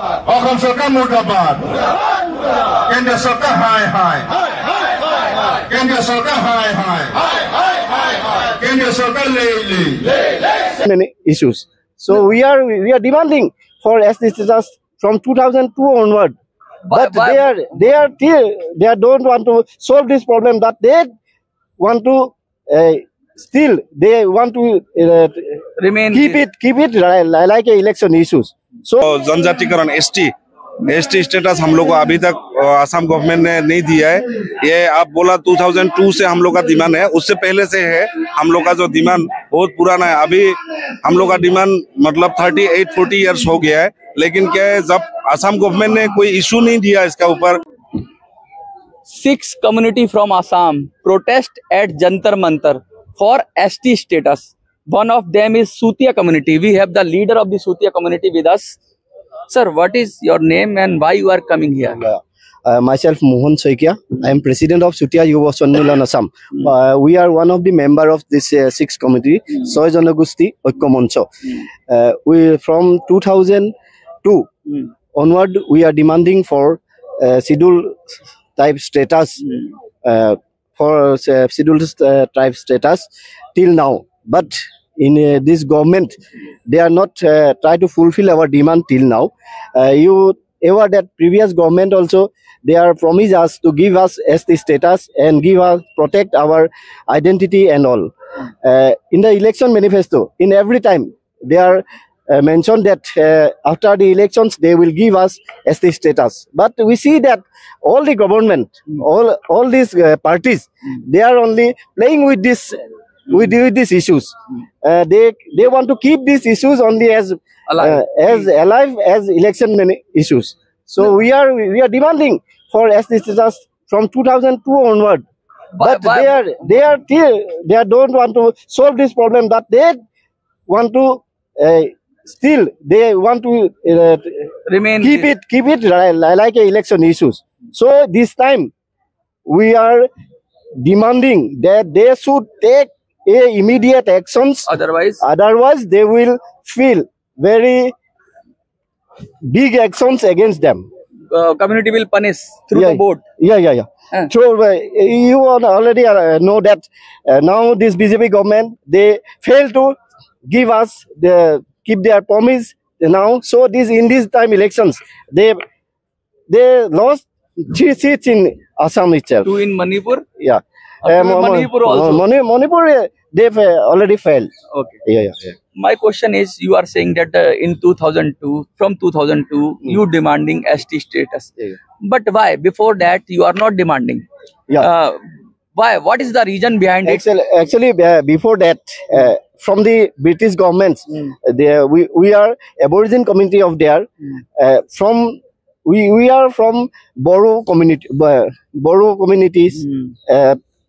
असम सरकार मुर्दाबाद, केंद्र सरकार हाय हाय, केंद्र सरकार हाय हाय, केंद्र सरकार ले। Many issues. So we are demanding for SC status from 2002 onward, but they don't want to solve this problem. That they want to still they want to remain keep it like a election issues. जनजातिकरण ST status हम लोग को अभी तक Assam government ने नहीं दिया है। ये आप बोला 2002 से हम लोग का डिमांड है, उससे पहले से है हम लोग का जो डिमांड बहुत पुराना है। अभी हम लोग का डिमांड मतलब 38-40 इयर्स हो गया है, लेकिन क्या है जब असम गवर्नमेंट ने कोई इशू नहीं दिया इसका ऊपर। 6 community from Assam protest at Jantar Mantar for ST status. One of them is Sutia community. We have the leader of the Sutia community with us. Sir, what is your name and why you are coming here? Myself Mohan Saikia. I am president of Sutia Yuva Sanmilan Asam. We are one of the member of this 6 committee, Sojana Gosti or Komoncho. We from 2002 onward we are demanding for schedule type status for schedule type status till now. But in this government, they are not try to fulfill our demand till now. You ever that previous government also they are promised us to give us ST status and give us protect our identity and all. In the election manifesto, in every time they are mentioned that after the elections they will give us ST status. But we see that all the government, all these parties, they are only playing with this. We deal with these issues. They want to keep these issues only as alive as election issues. So we are demanding for ST status from 2002 onward. But they don't want to solve this problem. That they want to still they want to remain keep it like election issues. So this time we are demanding that they should take immediate actions, otherwise they will feel very big actions against them. Community will punish through the board. So you already know that now this BJP government they fail to give us the keep their promise now. So this in this time elections they lost 3 seats in Assam itself, 2 in Manipur. Manipur also. Manipur, they've already failed. Okay. My question is, you are saying that in 2002, from 2002, you demanding ST status. But why? Before that, you are not demanding. Why? What is the reason behind it? Actually, before that, from the British governments, we are Aboriginal community of there. From we are from Boro community, Boro communities.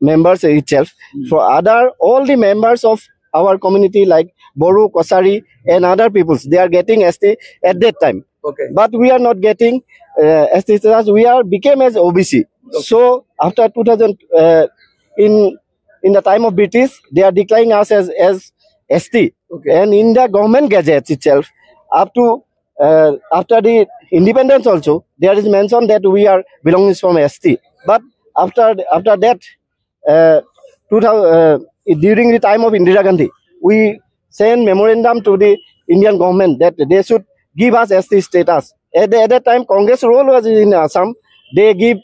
Members itself. For other all the members of our community like Boro, Kosari and other peoples, they are getting ST at that time. But we are not getting ST status. We are became as OBC. So after 2000 in the time of British, they are declaring us as ST. And in the government gazette itself, up to after the independence also, there is mentioned that we are belonging from ST. But after that. During the time of Indira Gandhi, we sent memorandum to the Indian government that they should give us ST status. At that time, Congress role was in Assam. They give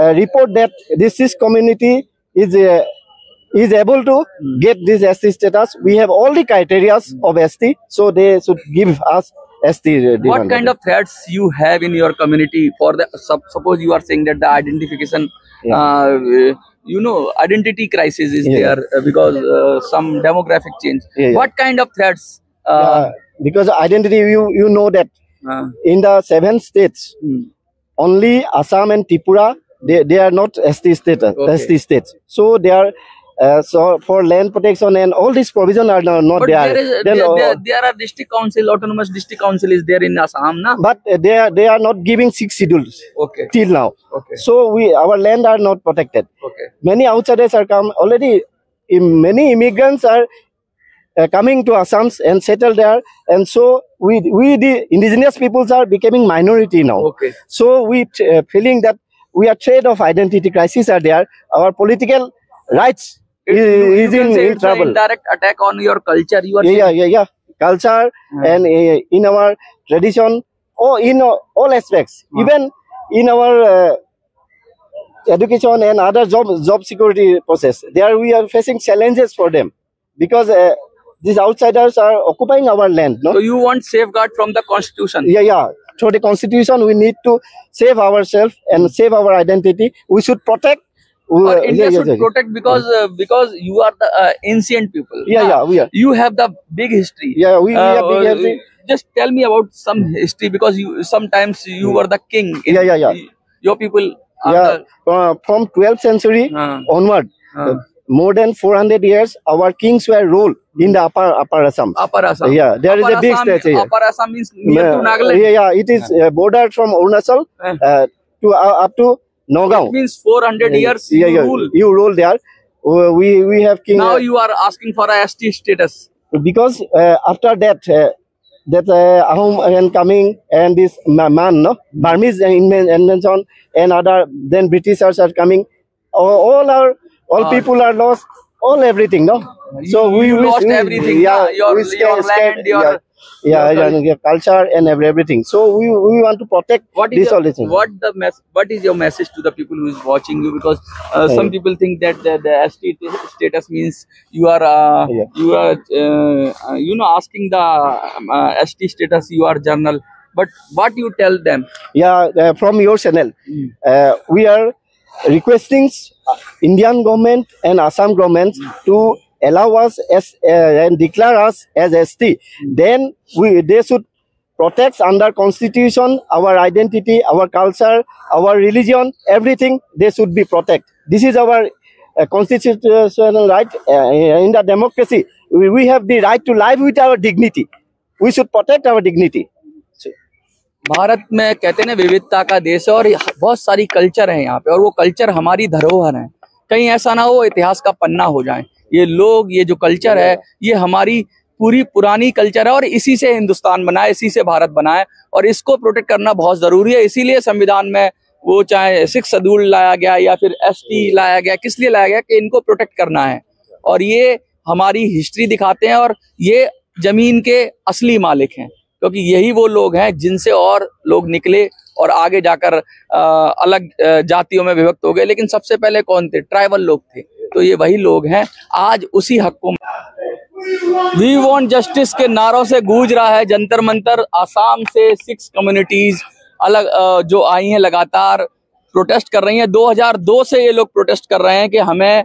a report that this community is able to get this ST status. We have all the criteria of ST, so they should give us ST. What kind of threats you have in your community for the suppose you are saying that the identification? You know, identity crisis is there because some demographic change. What kind of threats? Because identity, you know that in the 7 states, only Assam and Tripura, they are not ST status, ST states. So they are so for land protection and all these provisions are not but there. There are district council, autonomous district council is there in Assam, na? But they are not giving 6 schedules till now. So our land are not protected. Many outsiders are come already. Many immigrants are coming to Assam and settle there, and so we the indigenous peoples are becoming minority now. Okay. So we feeling that we are afraid of identity crisis are there. Our political rights is in trouble. Direct attack on your culture. You are culture and in our tradition, or in all aspects, even in our education and other job security process. There we are facing challenges for them because these outsiders are occupying our land. No? So you want safeguard from the constitution? Yeah. Through the constitution, we need to save ourselves and save our identity. We should protect. India should protect because you are the ancient people. We are. You have the big history. We have big history. Just tell me about some history because you sometimes you were the king. Your people. From 12th century onward, more than 400 years, our kings were ruled in the upper Assam. There upper is a big statue. Upper Assam means near to Nagaland. It is bordered from Arunachal to up to Nagaon. It means 400 years. You rule. You rule there. We have king. Now you are asking for a ST status because after that. That Ahom and coming and this man, Burmese invasion and other, then Britishers are coming. All people are lost. Everything, So we lost everything. Your land, your culture and everything. So we want to protect this all thing. What is your message to the people who is watching you? Because some people think that the ST status means you are asking the ST status, you are journal. But what you tell them? From your channel, we are requesting Indian government and Assam government to allow us as and declare us as ST. Then they should protect under constitution our identity, our culture, our religion, everything. They should be protected. This is our constitutional right in the democracy. We have the right to live with our dignity. We should protect our dignity. Bharat में कहते हैं ना विविधता का देश है और बहुत सारी कल्चर है यहाँ पे और वो कल्चर हमारी धरोहर है। कहीं ऐसा ना हो इतिहास का पन्ना हो जाए। ये लोग ये जो कल्चर है ये हमारी पूरी पुरानी कल्चर है और इसी से हिंदुस्तान बनाए, इसी से भारत बनाए और इसको प्रोटेक्ट करना बहुत जरूरी है। इसीलिए संविधान में वो चाहे 6th शेड्यूल लाया गया या फिर ST लाया गया, किस लिए लाया गया कि इनको प्रोटेक्ट करना है और ये हमारी हिस्ट्री दिखाते हैं और ये जमीन के असली मालिक हैं क्योंकि यही वो लोग हैं जिनसे और लोग निकले और आगे जाकर अलग जातियों में विभक्त हो गए। लेकिन सबसे पहले कौन थे? ट्राइबल लोग थे। तो ये वही लोग हैं आज उसी हक को। वी वांट जस्टिस के नारों से गूंज रहा है जंतर मंतर। आसाम से 6 कम्युनिटीज अलग जो आई हैं लगातार प्रोटेस्ट कर रही हैं। 2002 से ये लोग प्रोटेस्ट कर रहे हैं कि हमें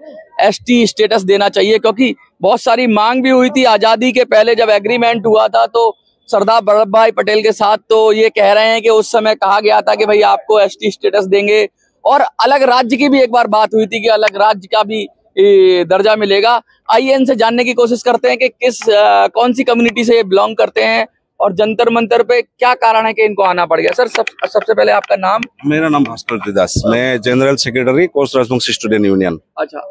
ST स्टेटस देना चाहिए क्योंकि बहुत सारी मांग भी हुई थी आज़ादी के पहले जब एग्रीमेंट हुआ था तो सरदार वल्लभ भाई पटेल के साथ। तो ये कह रहे हैं कि उस समय कहा गया था कि भाई आपको ST स्टेटस देंगे और अलग राज्य की भी एक बार बात हुई थी कि अलग राज्य का भी दर्जा मिलेगा। आइए इनसे जानने की कोशिश करते हैं कि कौन सी कम्युनिटी से ये बिलोंग करते हैं और जंतर मंतर पे क्या कारण है कि इनको आना पड़ गया। सर सबसे पहले आपका नाम? मेरा नाम भास्कर देदास, मैं general secretary Koch Rajbongshi student union. अच्छा,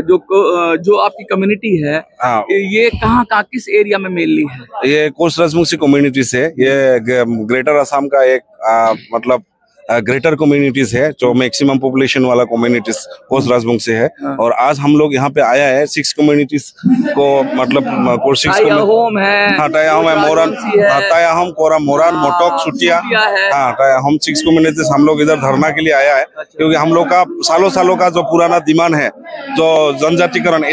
जो आपकी कम्युनिटी है ये कहाँ किस एरिया में मेनली है? ये कोस राजमुंगसी कम्युनिटी से, ये ग्रेटर असम का एक मतलब ग्रेटर कम्युनिटीज है जो मैक्सिमम पॉपुलेशन वाला कम्युनिटीज कोस राजवंशी है और आज हम लोग यहाँ पे आया है 6 कम्युनिटीज को मतलब टायाहोम है, मोरन, टायाहोम, कोरम, मोरान, मोटोक, सुटिया, टायाहोम 6 कम्युनिटीज हम लोग इधर धरना के लिए आया है क्योंकि हम लोग का सालों का जो पुराना डिमांड है जो जनजातिकरण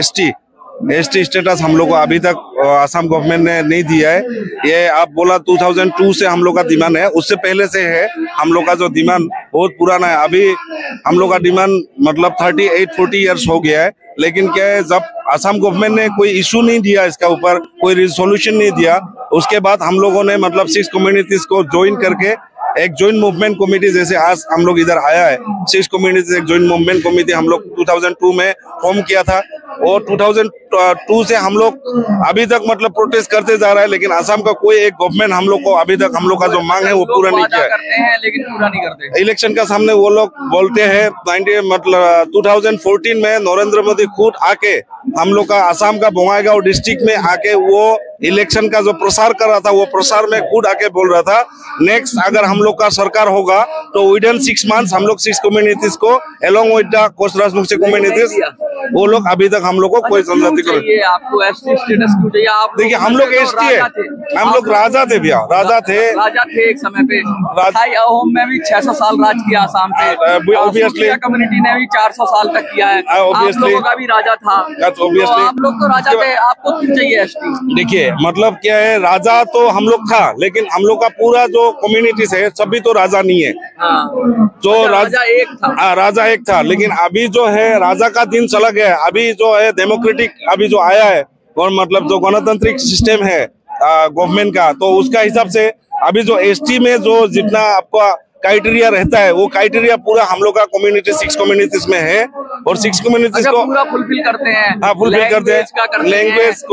ST स्टेटस हम लोग को अभी तक असम गवर्नमेंट ने नहीं दिया है। ये आप बोला 2002 से हम लोग का डिमांड है, उससे पहले से है हम लोग का जो डिमांड बहुत पुराना है। अभी हम लोग का डिमांड मतलब 38-40 इयर्स हो गया है लेकिन क्या है जब असम गवर्नमेंट ने कोई इशू नहीं दिया, इसका ऊपर कोई रिजोल्यूशन नहीं दिया, उसके बाद हम लोगों ने मतलब 6 कम्युनिटीज को ज्वाइन करके एक जॉइंट मूवमेंट कमेटी, जैसे आज हम लोग इधर आया है 6 कम्युनिटीज एक जॉइंट मूवमेंट कमेटी हम लोग 2002 में फॉर्म किया था और 2002 से हम लोग अभी तक मतलब प्रोटेस्ट करते जा रहा है, लेकिन असम का कोई एक गवर्नमेंट हम लोग को अभी तक हम लोग का जो मांग है वो पूरा नहीं किया है। लेकिन पूरा नहीं करते इलेक्शन का सामने वो लोग बोलते हैं 2014 में नरेंद्र मोदी खुद आके हम लोग का असम का बोंगाईगांव डिस्ट्रिक्ट में आके वो इलेक्शन का जो प्रसार कर रहा था वो प्रसार में खुद आके बोल रहा था नेक्स्ट अगर हम लोग का सरकार होगा तो विदिन 6 मंथ्स हम लोग 6 कम्युनिटीज को along with the Koch Rajbongshi communities वो लोग अभी तक हम लोग को कोई समझाती कर। आपको एसटी स्टेटस क्यों चाहिए? आप देखिए हम लोग एसटी है, हम लोग राजा थे भैया, राजा थे एक समय पे। टाइयाहोम में भी 600 साल राज किया आसाम पे, ऑब्वियसली कम्युनिटी ने भी 400 साल तक किया है, आप लोगों का भी राजा था, आप लोग तो राजा थे, आपको क्यों चाहिए एसटी? देखिए मतलब क्या है, राजा तो हम लोग था लेकिन हम लोग का पूरा जो कम्युनिटीज है सभी तो राजा नहीं है, जो राजा एक था लेकिन अभी जो है राजा का दिन चला गया। अभी जो है डेमोक्रेटिक अभी जो आया है और मतलब जो गणतांत्रिक सिस्टम है गवर्नमेंट का, तो उसका हिसाब से अभी जो एसटी में जो जितना आपका क्राइटेरिया रहता है वो क्राइटेरिया पूरा हम लोग का कम्युनिटी 6 कम्युनिटीज में है और 6 कम्युनिटीज को पूरा फुलफिल करते हैं। हाँ फुलफिल करते हैं, लैंग्वेज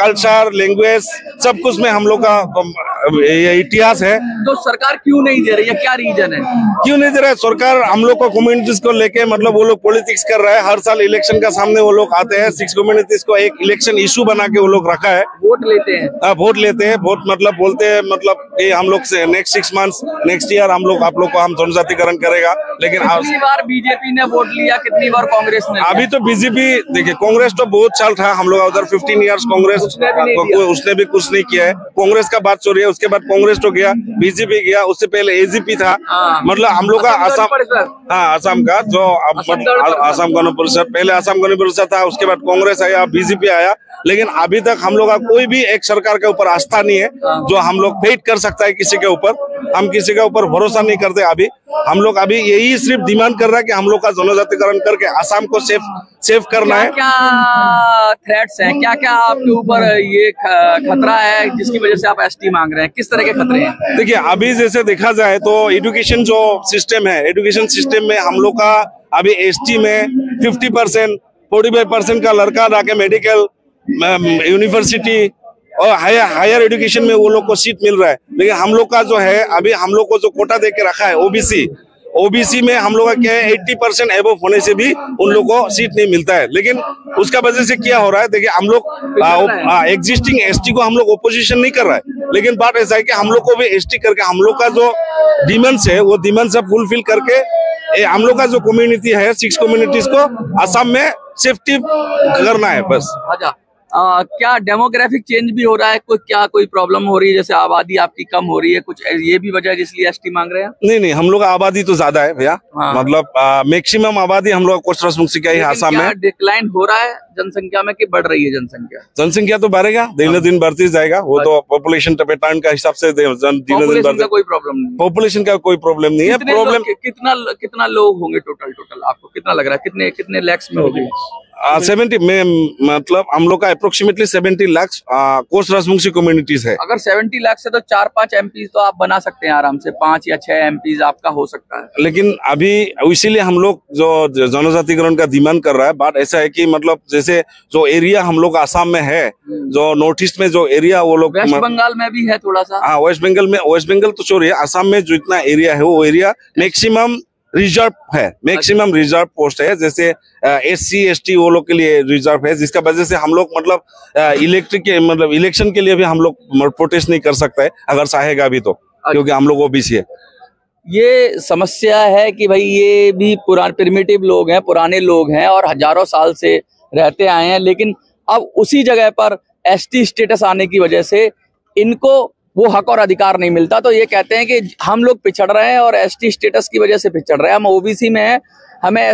कल्चर लैंग्वेज सब कुछ में हम लोग का इतिहास है। तो सरकार क्यों नहीं दे रही है, क्या रीजन है क्यों नहीं दे रहा है? सरकार हम लोग को कम्युनिटीज को लेके मतलब वो लोग पॉलिटिक्स कर रहा है, हर साल इलेक्शन का सामने वो लोग आते हैं 6 कम्युनिटीज को एक इलेक्शन इशू बना के वो लोग रखा है, वोट लेते हैं, वोट मतलब बोलते हैं मतलब ये हम लोग से नेक्स्ट 6 मंथ्स नेक्स्ट ईयर हम लोग आप लोग को हम जनजातिकरण करेगा। लेकिन कितनी बार बीजेपी ने वोट लिया, कितनी बार कांग्रेस ने? अभी तो बीजेपी देखिए कांग्रेस तो बहुत साल था हम लोग उधर 15 इयर्स कांग्रेस, उसने भी कुछ नहीं किया है। कांग्रेस का बात चल रही है, उसके बाद कांग्रेस तो गया, बीजेपी गया, उससे पहले एजीपी था, मतलब हम लोग का असम गण परिषद, पहले असम गण परिषद था, उसके बाद कांग्रेस आया, बीजेपी आया, लेकिन अभी तक हम लोग का कोई भी एक सरकार के ऊपर आस्था नहीं है जो हम लोग फेट कर सकता है किसी के ऊपर, हम किसी के ऊपर भरोसा नहीं करते। अभी हम लोग अभी यही सिर्फ डिमांड कर रहा है कि हम लोग का जनजातिकरण करके असम को सेफ करना है। क्या थ्रेट्स है, क्या आपके ऊपर ये खतरा है जिसकी वजह से आप एसटी मांग रहे हैं, किस तरह के खतरे हैं? देखिए अभी जैसे देखा जाए तो एजुकेशन जो सिस्टम है, एजुकेशन सिस्टम में हम लोग का अभी एसटी में 50% 45% का लड़का जाके मेडिकल यूनिवर्सिटी और हायर एजुकेशन में वो लोग को सीट मिल रहा है, लेकिन हम लोग का जो है अभी हम लोग को जो कोटा दे के रखा है ओबीसी में हम लोग का क्या है 80% एबव होने से भी उन लोगों को सीट नहीं मिलता है। लेकिन उसका वजह से क्या हो रहा है, देखिए हम लोग एग्जिस्टिंग एसटी को हम लोग ओपोजिशन नहीं कर रहा है, लेकिन बात ऐसा है कि हम लोग को भी एसटी करके हम लोग का जो डिमांड्स है वो डिमांड्स फुलफिल करके हम लोग का जो कम्युनिटी है 6 कम्युनिटीज को असम में सेफ्टी करना है बस। अच्छा क्या डेमोग्राफिक चेंज भी हो रहा है, कोई प्रॉब्लम हो रही है, जैसे आबादी आपकी कम हो रही है, कुछ ये भी वजह जिसलिए एसटी मांग रहे हैं? नहीं, हम लोग आबादी तो ज्यादा है भैया, मतलब मैक्सिमम आबादी हम लोग कोस राजवंशी का ही आसाम में। डिक्लाइन हो रहा है जनसंख्या में कि बढ़ रही है जनसंख्या? जनसंख्या तो बढ़ेगा, दिन दिन बढ़ती जाएगा, वो तो पॉपुलेशन पैटर्न का हिसाब से कोई प्रॉब्लम नहीं, पॉपुलेशन का कोई प्रॉब्लम नहीं है। प्रॉब्लम कितना लोग होंगे टोटल आपको कितना लग रहा है, कितने लैक्स में होगी? 70 में मतलब हम लोग का अप्रोक्सीमेटली 70 लाख कोस राजवंशी कम्युनिटीज है। अगर 70 लाख से तो 4-5 एमपी तो आप बना सकते हैं आराम से, 5 या 6 एमपी आपका हो सकता है। लेकिन अभी इसीलिए हम लोग जो जनजातिकरण का डिमांड कर रहा है, बात ऐसा है कि मतलब जैसे जो एरिया हम लोग आसाम में है, जो नॉर्थ ईस्ट में जो एरिया वो लोग वेस्ट बंगाल में भी है थोड़ा सा, हाँ वेस्ट बंगाल तो छोड़िए, आसाम में जितना एरिया है वो एरिया मैक्सिमम रिजर्व है, मैक्सिमम रिजर्व पोस्ट है, जैसे SC ST वो लोग के लिए रिजर्व है, जिसका वजह से हम लोग मतलब इलेक्शन के लिए भी हम लोग प्रोटेस्ट नहीं कर सकते है अगर चाहेगा भी तो, क्योंकि हम लोग OBC है। ये समस्या है कि भाई ये भी पुराने लोग हैं और हजारों साल से रहते आए हैं, लेकिन अब उसी जगह पर ST स्टेटस आने की वजह से इनको वो हक और अधिकार नहीं मिलता, तो ये कहते हैं कि हम लोग पिछड़ रहे हैं और ST स्टेटस की वजह से पिछड़ रहे हैं, हम OBC में हैं, हमें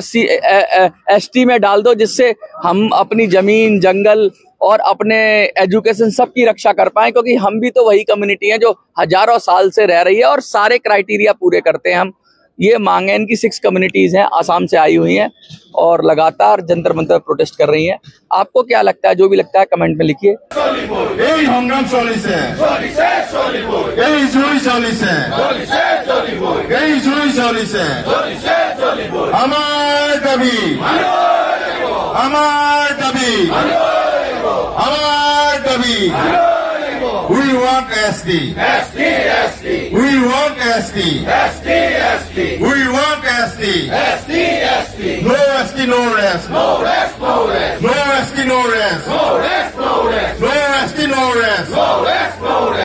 ST में डाल दो जिससे हम अपनी जमीन जंगल और अपने एजुकेशन सब की रक्षा कर पाए, क्योंकि हम भी तो वही कम्युनिटी है जो हजारों साल से रह रही है और सारे क्राइटेरिया पूरे करते हैं हम। ये मांगे इनकी 6 कम्युनिटीज हैं आसाम से आई हुई हैं और लगातार जंतर मंतर प्रोटेस्ट कर रही हैं। आपको क्या लगता है, जो भी लगता है कमेंट में लिखिए। हमारे Amar Dabi! Amar Dabi! We want SD! SD! SD! We want SD! SD! SD! We want SD! SD! SD! No SD, no rest! No rest, no rest! No SD, no rest! No rest, no rest! No SD, no rest! No rest, no rest!